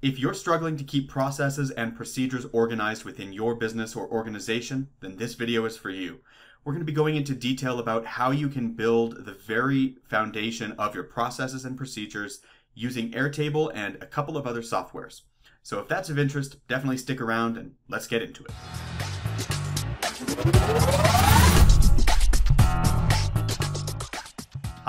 If you're struggling to keep processes and procedures organized within your business or organization, then this video is for you. We're going to be going into detail about how you can build the very foundation of your processes and procedures using Airtable and a couple of other softwares. So if that's of interest, definitely stick around and let's get into it.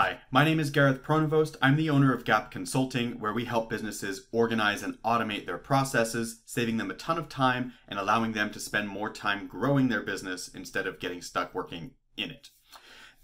Hi, my name is Gareth Pronovost. I'm the owner of Gap Consulting, where we help businesses organize and automate their processes, saving them a ton of time and allowing them to spend more time growing their business instead of getting stuck working in it.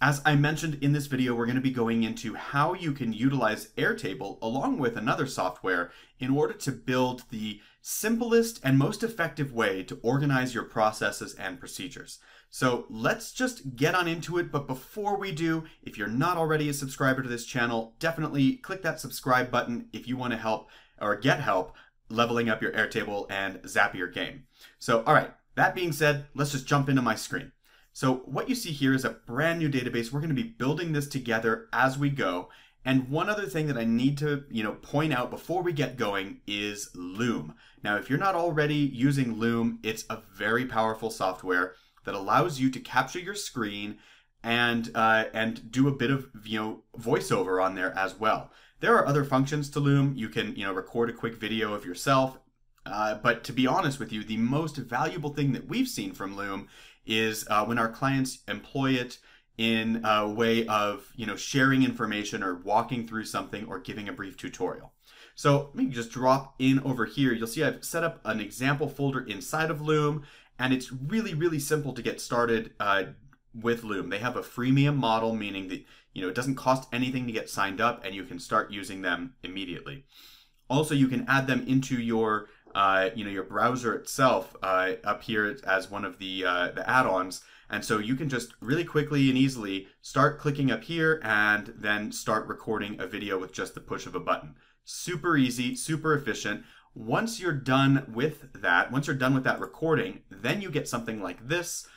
As I mentioned in this video, we're going to be going into how you can utilize Airtable along with another software in order to build the simplest and most effective way to organize your processes and procedures. So let's just get on into it. But before we do, if you're not already a subscriber to this channel, definitely click that subscribe button if you want to help or get help leveling up your Airtable and Zapier game. So, all right, that being said, let's just jump into my screen. So what you see here is a brand new database. We're going to be building this together as we go. And one other thing that I need to, point out before we get going is Loom. Now, if you're not already using Loom, it's a very powerful software that allows you to capture your screen and do a bit of, voiceover on there as well. There are other functions to Loom. You can, record a quick video of yourself. But to be honest with you, the most valuable thing that we've seen from Loom is when our clients employ it in a way of sharing information or walking through something or giving a brief tutorial. So let me just drop in over here. You'll see I've set up an example folder inside of Loom, and it's really, really simple to get started with Loom. They have a freemium model, meaning that it doesn't cost anything to get signed up, and you can start using them immediately. Also, you can add them into your your browser itself up here as one of the add-ons. And so you can just really quickly and easily start clicking up here and then start recording a video with just the push of a button. Super easy, super efficient. Once you're done with that, recording, then you get something like this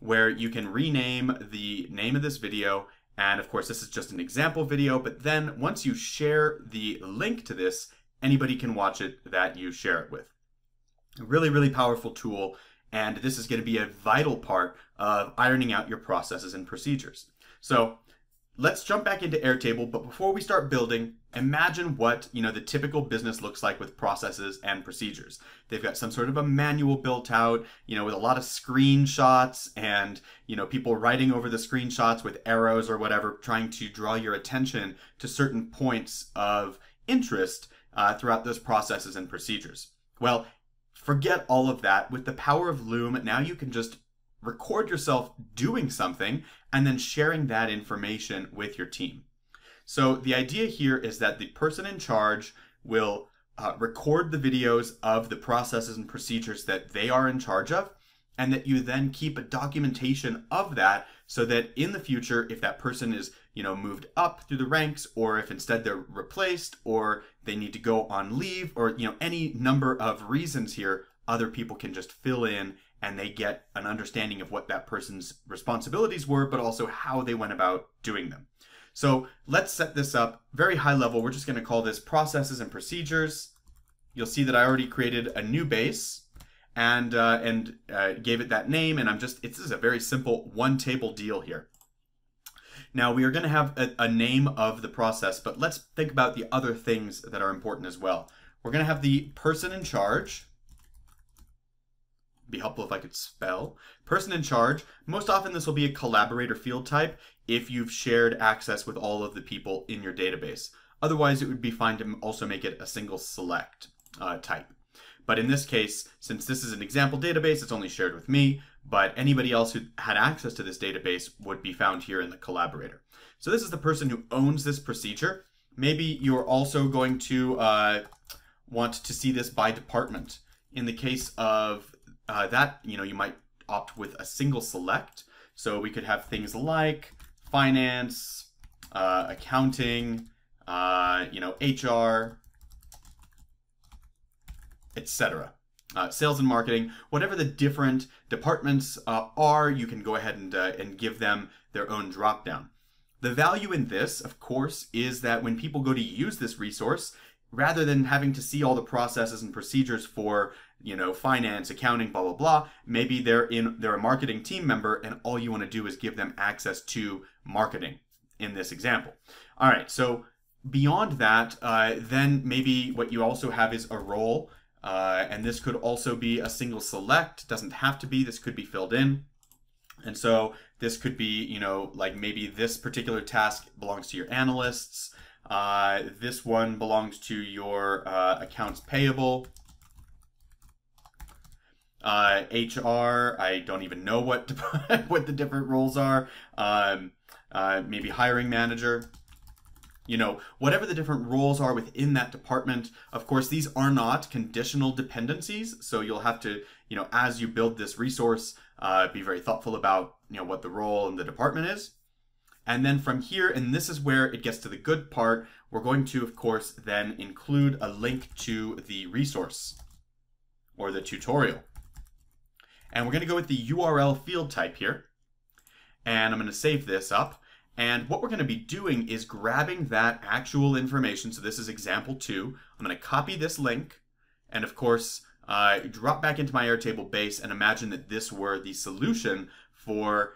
where you can rename the name of this video. And of course, this is just an example video, but then once you share the link to this, anybody can watch it that you share it with. A really, really powerful tool, and this is going to be a vital part of ironing out your processes and procedures. So let's jump back into Airtable, but before we start building, imagine what the typical business looks like with processes and procedures. They've got some sort of a manual built out, with a lot of screenshots and people writing over the screenshots with arrows or whatever, trying to draw your attention to certain points of interest throughout those processes and procedures. Well, forget all of that. With the power of Loom, now you can just record yourself doing something and then sharing that information with your team. So the idea here is that the person in charge will record the videos of the processes and procedures that they are in charge of, and that you then keep a documentation of that so that in the future, if that person is moved up through the ranks, or if instead they're replaced, or they need to go on leave, or any number of reasons here, other people can just fill in and they get an understanding of what that person's responsibilities were, but also how they went about doing them. So let's set this up very high level. We're just going to call this processes and procedures. You'll see that I already created a new base and gave it that name, and this is a very simple one table deal here. Now we are going to have a name of the process, but let's think about the other things that are important as well. We're going to have the person in charge. Be helpful if I could spell. Person in charge. Most often this will be a collaborator field type if you've shared access with all of the people in your database. Otherwise, it would be fine to also make it a single select type. But in this case, since this is an example database, it's only shared with me, but anybody else who had access to this database would be found here in the collaborator. So this is the person who owns this procedure. Maybe you're also going to want to see this by department. In the case of that, you might opt with a single select. So we could have things like finance, accounting, HR, etc. Sales and marketing, whatever the different departments are, you can go ahead and give them their own drop down. The value in this, of course, is that when people go to use this resource, rather than having to see all the processes and procedures for, you know, finance, accounting, blah, blah, blah. Maybe they're a marketing team member and all you want to do is give them access to marketing in this example. All right, so beyond that, then maybe what you also have is a role, and this could also be a single select. It doesn't have to be, this could be filled in. And so this could be, you know, like maybe this particular task belongs to your analysts. This one belongs to your accounts payable. HR, I don't even know what to, what the different roles are. Maybe hiring manager. You know, whatever the different roles are within that department. Of course, these are not conditional dependencies, so you'll have to, you know, as you build this resource, be very thoughtful about, you know, what the role in the department is. And then from here, and this is where it gets to the good part, we're going to, of course, then include a link to the resource or the tutorial. And we're going to go with the URL field type here. And I'm going to save this up. And what we're going to be doing is grabbing that actual information. So this is example 2. I'm going to copy this link and, of course, drop back into my Airtable base and imagine that this were the solution for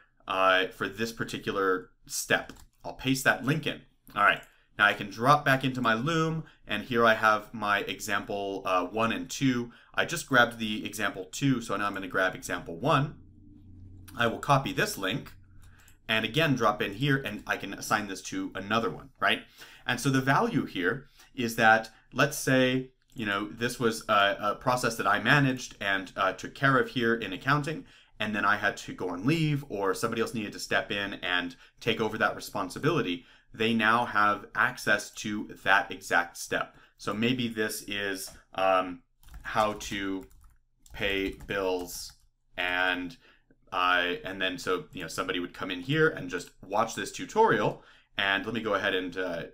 this particular step. I'll paste that link in. All right. Now I can drop back into my Loom, and here I have my example 1 and 2. I just grabbed the example 2, so now I'm going to grab example 1. I will copy this link and again drop in here, and I can assign this to another one, right? And so the value here is that, let's say, you know, this was a process that I managed and took care of here in accounting, and then I had to go on leave or somebody else needed to step in and take over that responsibility. They now have access to that exact step. So maybe this is how to pay bills, and then, so, you know, somebody would come in here and just watch this tutorial. And let me go ahead and I'm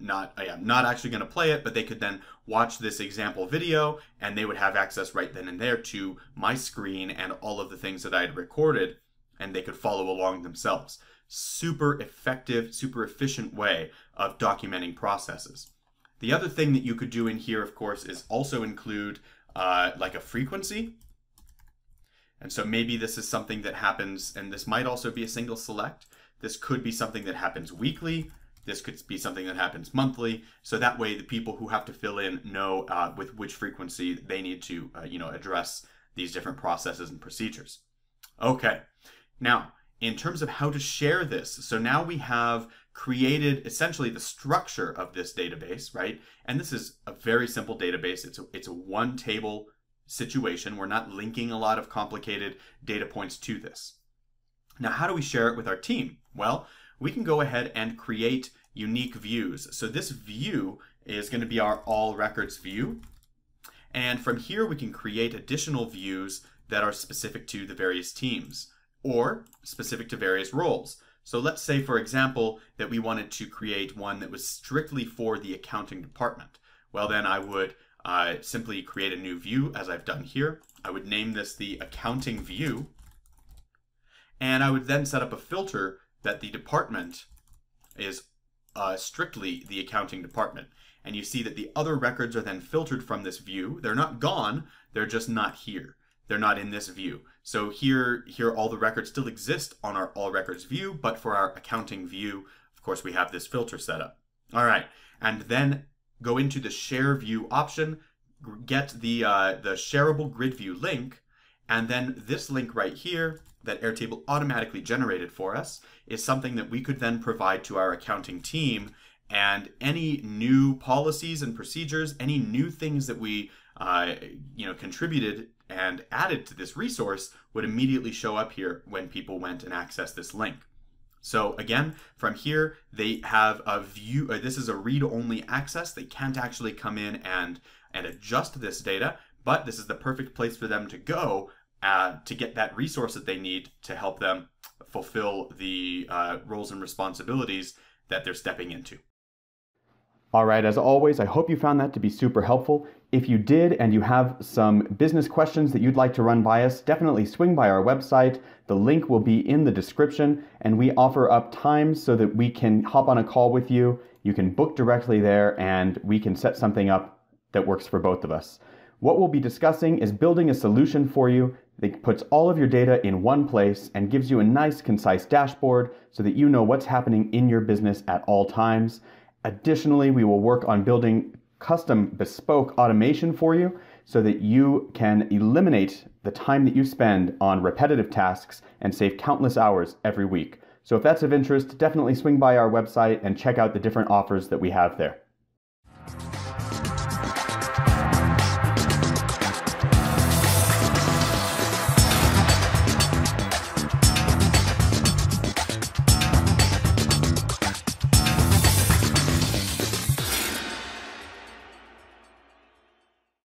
not actually going to play it, but they could then watch this example video, and they would have access right then and there to my screen and all of the things that I had recorded, and they could follow along themselves. Super effective, super efficient way of documenting processes. The other thing that you could do in here, of course, is also include like a frequency. And so maybe this is something that happens, and this might also be a single select. This could be something that happens weekly. This could be something that happens monthly. So that way the people who have to fill in know with which frequency they need to you know, address these different processes and procedures. Okay, now, in terms of how to share this. So now we have created essentially the structure of this database, right? And this is a very simple database. It's a one table situation. We're not linking a lot of complicated data points to this. Now, how do we share it with our team? Well, we can go ahead and create unique views. So this view is going to be our all records view. And from here, we can create additional views that are specific to the various teams, or specific to various roles. So let's say, for example, that we wanted to create one that was strictly for the accounting department. Well, then I would simply create a new view, as I've done here. I would name this the accounting view. And I would then set up a filter that the department is strictly the accounting department. And you see that the other records are then filtered from this view. They're not gone, they're just not here. They're not in this view. So here all the records still exist on our all records view, but for our accounting view, of course, we have this filter set up. All right, and then go into the share view option, get the shareable grid view link, and then this link right here that Airtable automatically generated for us is something that we could then provide to our accounting team, and any new policies and procedures, any new things that we you know, contributed and added to this resource would immediately show up here when people went and accessed this link. So again, from here, they have a view. This is a read-only access. They can't actually come in and adjust this data, but this is the perfect place for them to go to get that resource that they need to help them fulfill the roles and responsibilities that they're stepping into. All right, as always, I hope you found that to be super helpful. If you did and you have some business questions that you'd like to run by us, definitely swing by our website. The link will be in the description, and we offer up times so that we can hop on a call with you. You can book directly there and we can set something up that works for both of us. What we'll be discussing is building a solution for you that puts all of your data in one place and gives you a nice, concise dashboard so that you know what's happening in your business at all times. Additionally, we will work on building custom bespoke automation for you so that you can eliminate the time that you spend on repetitive tasks and save countless hours every week. So if that's of interest, definitely swing by our website and check out the different offers that we have there.